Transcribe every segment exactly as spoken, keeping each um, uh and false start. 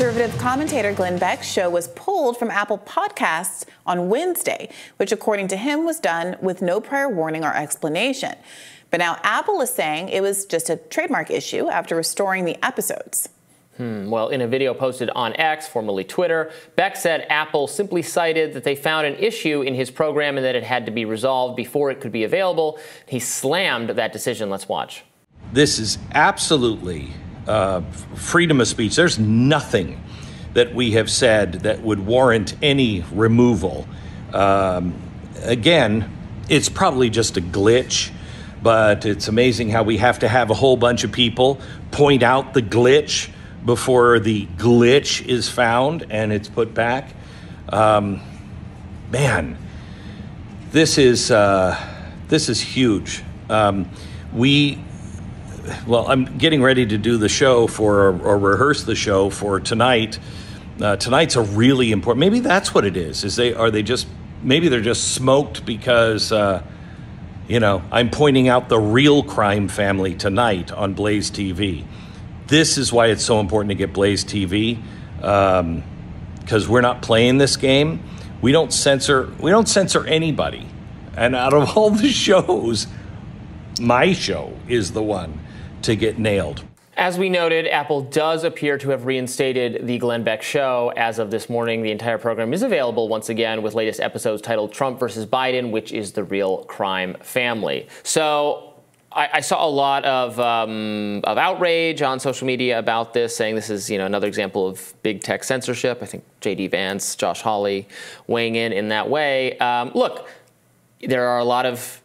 conservative commentator Glenn Beck's show was pulled from Apple Podcasts on Wednesday, which according to him was done with no prior warning or explanation. But now Apple is saying it was just a trademark issue after restoring the episodes. Hmm. Well, in a video posted on X, formerly Twitter, Beck said Apple simply cited that they found an issue in his program and that it had to be resolved before it could be available. He slammed that decision. Let's watch. This is absolutely uh, freedom of speech. There's nothing that we have said that would warrant any removal. Um, again, it's probably just a glitch. But it's amazing how we have to have a whole bunch of people point out the glitch before the glitch is found and it's put back. Um, man, this is uh, this is huge. Um, we, well, I'm getting ready to do the show for or, or rehearse the show for tonight. Uh, tonight's a really important. Maybe that's what it is. Is they are they just maybe they're just smoked because uh, you know I'm pointing out the real crime family tonight on Blaze T V. This is why it's so important to get Blaze T V, um, because we're not playing this game. We don't censor. We don't censor anybody. And out of all the shows, my show is the one to get nailed. As we noted, Apple does appear to have reinstated the Glenn Beck show. As of this morning, the entire program is available once again with latest episodes titled Trump versus Biden, which is the real crime family. So I, I saw a lot of, um, of outrage on social media about this, saying this is, you know, another example of big tech censorship. I think J D Vance, Josh Hawley weighing in in that way. Um, look, there are a lot of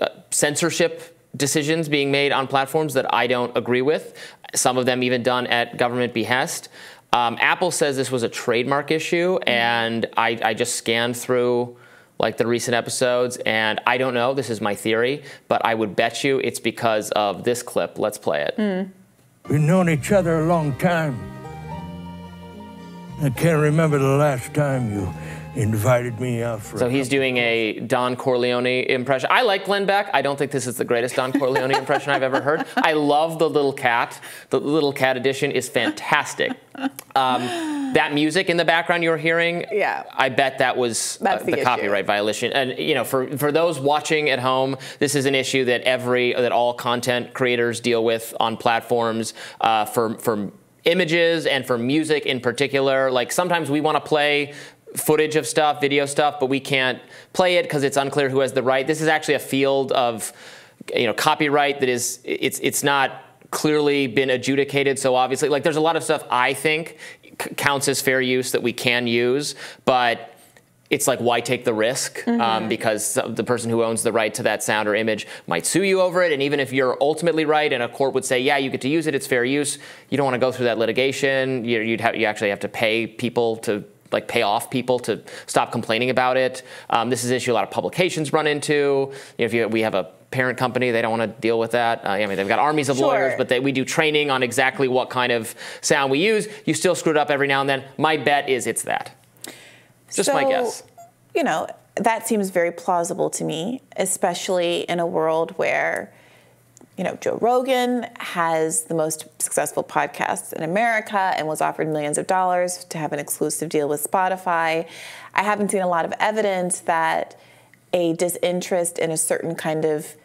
uh, censorship decisions being made on platforms that I don't agree with, some of them even done at government behest. Um, Apple says this was a trademark issue, and I, I just scanned through like the recent episodes, and I don't know, this is my theory, but I would bet you it's because of this clip. Let's play it. Mm. We've known each other a long time. I can't remember the last time you invited me out for So he's doing a Don Corleone impression. I like Glenn Beck. I don't think this is the greatest Don Corleone impression I've ever heard. I love the little cat. The little cat edition is fantastic. Um, That music in the background you're hearing, yeah. I bet that was uh, the, the copyright violation. And you know, for for those watching at home, this is an issue that every that all content creators deal with on platforms uh, for for images and for music in particular. Like sometimes we want to play footage of stuff, video stuff, but we can't play it because it's unclear who has the right. This is actually a field of you know copyright that is it's it's not clearly been adjudicated. So obviously, like there's a lot of stuff I think counts as fair use that we can use, but it's like, why take the risk? Mm-hmm. um, because the person who owns the right to that sound or image might sue you over it, and even if you're ultimately right and a court would say, yeah, you get to use it, it's fair use, you don't want to go through that litigation. You, you'd have, you actually have to pay people to like pay off people to stop complaining about it. Um, this is an issue a lot of publications run into. You know, if you, we have a parent company, they don't want to deal with that. Uh, I mean, they've got armies of sure. lawyers, but they, we do training on exactly what kind of sound we use. You still screw it up every now and then. My bet is it's that. Just so, my guess. You know, that seems very plausible to me, especially in a world where, you know, Joe Rogan has the most successful podcasts in America and was offered millions of dollars to have an exclusive deal with Spotify. I haven't seen a lot of evidence that a disinterest in a certain kind of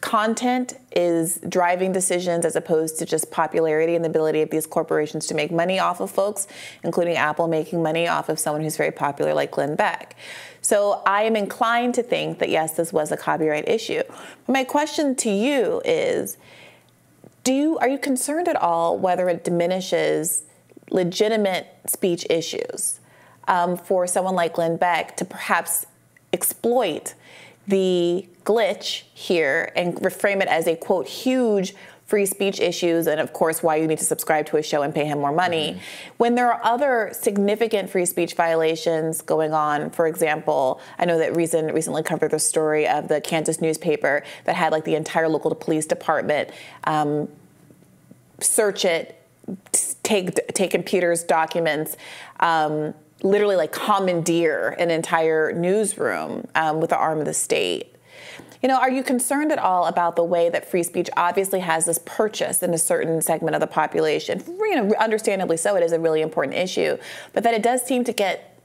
content is driving decisions as opposed to just popularity and the ability of these corporations to make money off of folks, including Apple making money off of someone who's very popular like Glenn Beck. So I am inclined to think that, yes, this was a copyright issue. But my question to you is, do you, are you concerned at all whether it diminishes legitimate speech issues um, for someone like Glenn Beck to perhaps exploit the glitch here and reframe it as a, quote, huge free speech issues and, of course, why you need to subscribe to his show and pay him more money, mm-hmm. when there are other significant free speech violations going on? For example, I know that Reason recently covered the story of the Kansas newspaper that had, like, the entire local police department um, search it, take, take computers, documents, um, literally like commandeer an entire newsroom um, with the arm of the state. You know, are you concerned at all about the way that free speech obviously has this purchase in a certain segment of the population? You know, understandably so, it is a really important issue, but that it does seem to get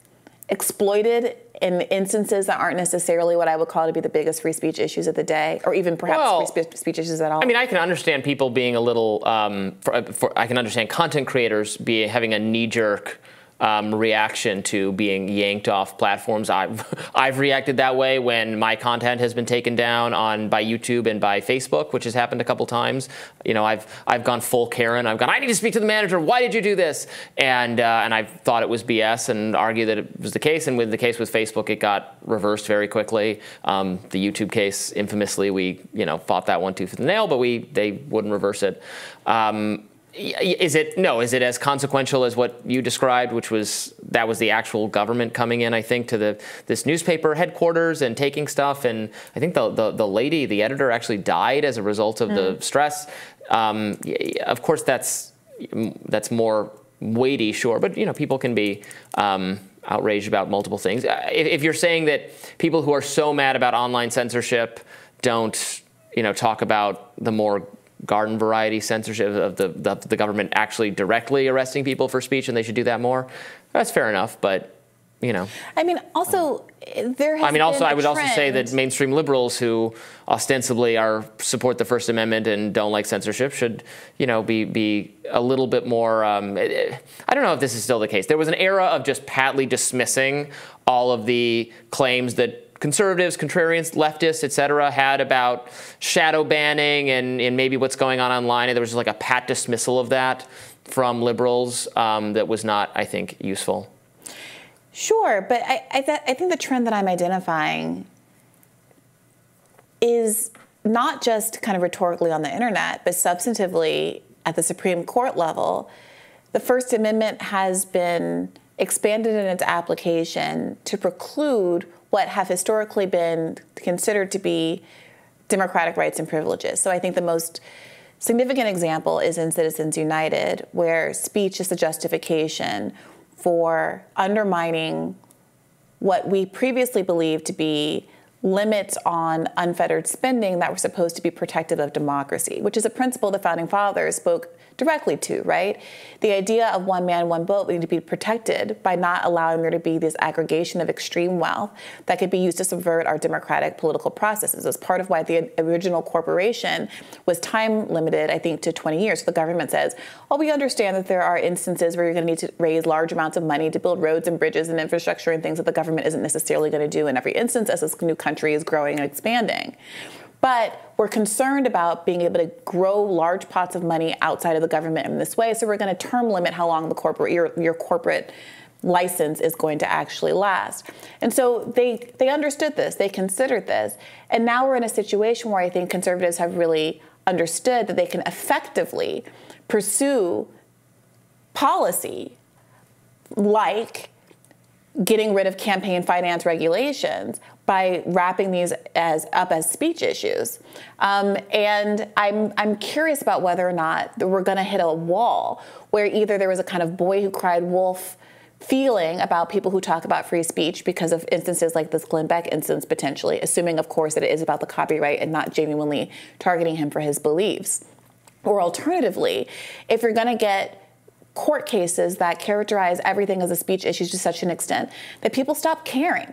exploited in instances that aren't necessarily what I would call to be the biggest free speech issues of the day, or even perhaps well, free spe speech issues at all? I mean, I can understand people being a little, um, for, for, I can understand content creators be having a knee-jerk Um, reaction to being yanked off platforms. I've, I've reacted that way when my content has been taken down on by YouTube and by Facebook, which has happened a couple times. You know, I've, I've gone full Karen. I've gone, I need to speak to the manager. Why did you do this? And, uh, and I thought it was B S and argued that it was the case. And with the case with Facebook, it got reversed very quickly. Um, the YouTube case, infamously, we, you know, fought that one tooth and nail, but we, they wouldn't reverse it. Um, Is it, no, is it as consequential as what you described, which was, that was the actual government coming in, I think, to the, this newspaper headquarters and taking stuff, and I think the, the, the lady, the editor, actually died as a result of mm. the stress. Um, of course, that's, that's more weighty, sure, but, you know, people can be um, outraged about multiple things. If, if you're saying that people who are so mad about online censorship don't, you know, talk about the more garden variety censorship of the, the, the government actually directly arresting people for speech, and they should do that more. That's fair enough, but, you know. I mean, also, there has I mean, also, been I would trend. also say that mainstream liberals who ostensibly are support the First Amendment and don't like censorship should, you know, be, be a little bit more, um, I don't know if this is still the case. There was an era of just patly dismissing all of the claims that conservatives, contrarians, leftists, et cetera, had about shadow banning and, and maybe what's going on online. And there was just like a pat dismissal of that from liberals um, that was not, I think, useful. Sure, but I, I, th I think the trend that I'm identifying is not just kind of rhetorically on the internet, but substantively at the Supreme Court level. The First Amendment has been expanded in its application to preclude what have historically been considered to be democratic rights and privileges. So I think the most significant example is in Citizens United, where speech is the justification for undermining what we previously believed to be limits on unfettered spending that were supposed to be protective of democracy, which is a principle the Founding Fathers spoke directly to, right? The idea of one man, one vote, we need to be protected by not allowing there to be this aggregation of extreme wealth that could be used to subvert our democratic political processes. It's part of why the original corporation was time limited, I think, to twenty years. So the government says, oh, we understand that there are instances where you're gonna need to raise large amounts of money to build roads and bridges and infrastructure and things that the government isn't necessarily gonna do in every instance as this new country is growing and expanding. But we're concerned about being able to grow large pots of money outside of the government in this way, so we're going to term limit how long the corporate your, your corporate license is going to actually last. And so they they understood this, they considered this, and now we're in a situation where I think conservatives have really understood that they can effectively pursue policy like getting rid of campaign finance regulations by wrapping these as up as speech issues. Um, and I'm, I'm curious about whether or not we're gonna hit a wall where either there was a kind of boy who cried wolf feeling about people who talk about free speech because of instances like this Glenn Beck instance potentially, assuming of course that it is about the copyright and not genuinely targeting him for his beliefs. Or alternatively, if you're gonna get court cases that characterize everything as a speech issue to such an extent that people stop caring,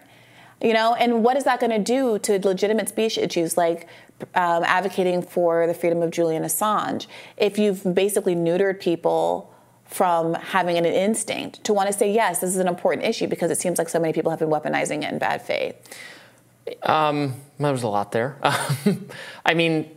you know, and what is that going to do to legitimate speech issues like um, advocating for the freedom of Julian Assange? If you've basically neutered people from having an instinct to want to say, yes, this is an important issue because it seems like so many people have been weaponizing it in bad faith. Um, there was a lot there. I mean,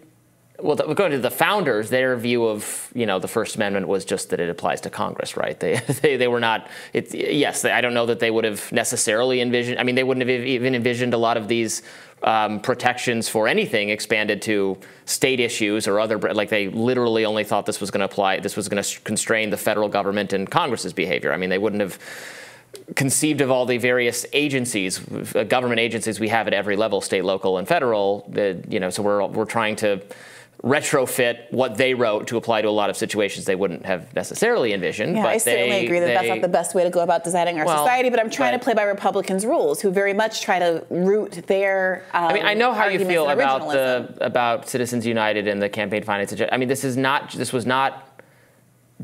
well, going to the founders, their view of, you know, the First Amendment was just that it applies to Congress, right? They they, they were not, it's, yes, I don't know that they would have necessarily envisioned, I mean, they wouldn't have even envisioned a lot of these um, protections for anything expanded to state issues or other, like they literally only thought this was going to apply, this was going to constrain the federal government and Congress's behavior. I mean, they wouldn't have conceived of all the various agencies, government agencies we have at every level, state, local, and federal, uh, you know, so we're we're trying to retrofit what they wrote to apply to a lot of situations they wouldn't have necessarily envisioned. Yeah, but I certainly they, agree that they, that's not the best way to go about designing our well, society, but I'm trying but, to play by Republicans' rules, who very much try to root their um, I mean, I know how you feel about the about Citizens United and the campaign finance. I mean, this is not, this was not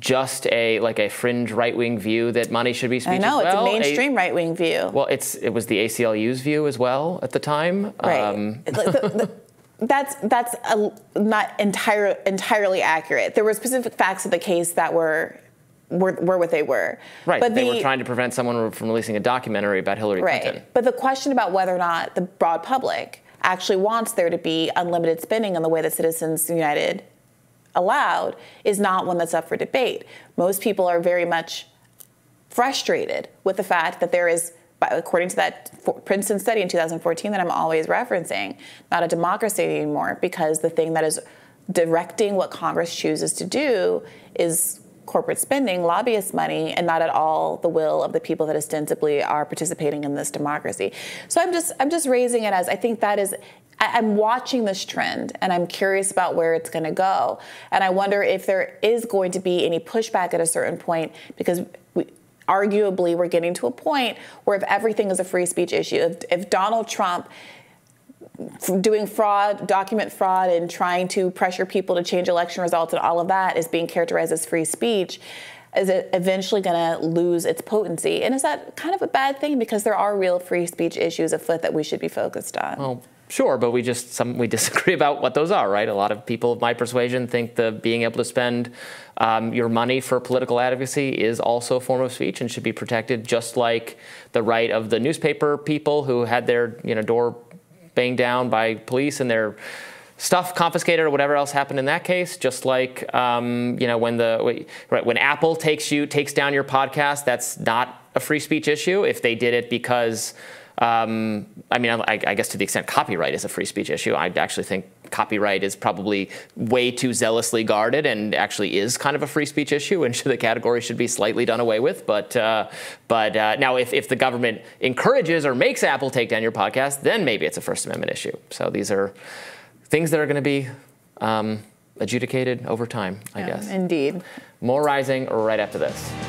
just a like a fringe right-wing view that money should be speech. I know, well. It's a mainstream a, right-wing view. Well, it's it was the A C L U's view as well at the time. Right. Um, the, the, the, that's that's a, not entire, entirely accurate. There were specific facts of the case that were were, were what they were. Right, but they the, were trying to prevent someone from releasing a documentary about Hillary right. Clinton. But the question about whether or not the broad public actually wants there to be unlimited spending in the way that Citizens United allowed is not one that's up for debate. Most people are very much frustrated with the fact that there is, according to that Princeton study in two thousand fourteen that I'm always referencing, not a democracy anymore, because the thing that is directing what Congress chooses to do is corporate spending, lobbyist money, and not at all the will of the people that ostensibly are participating in this democracy. So I'm just I'm just raising it as I think that is, I'm watching this trend, and I'm curious about where it's going to go. And I wonder if there is going to be any pushback at a certain point, because we, arguably we're getting to a point where if everything is a free speech issue, if, if Donald Trump doing fraud, document fraud, and trying to pressure people to change election results and all of that is being characterized as free speech, is it eventually going to lose its potency? And is that kind of a bad thing? Because there are real free speech issues afoot that we should be focused on. Well, sure, but we just some we disagree about what those are, right? A lot of people of my persuasion think that being able to spend um, your money for political advocacy is also a form of speech and should be protected, just like the right of the newspaper people who had their you know door banged down by police and their stuff confiscated or whatever else happened in that case. Just like um, you know when the right when Apple takes you takes down your podcast, that's not a free speech issue. If they did it because Um, I mean, I, I guess to the extent copyright is a free speech issue, I actually think copyright is probably way too zealously guarded and actually is kind of a free speech issue, and the category should be slightly done away with. But uh, but uh, now if, if the government encourages or makes Apple take down your podcast, then maybe it's a First Amendment issue. So these are things that are going to be um, adjudicated over time, I yeah, guess. Indeed. More Rising right after this.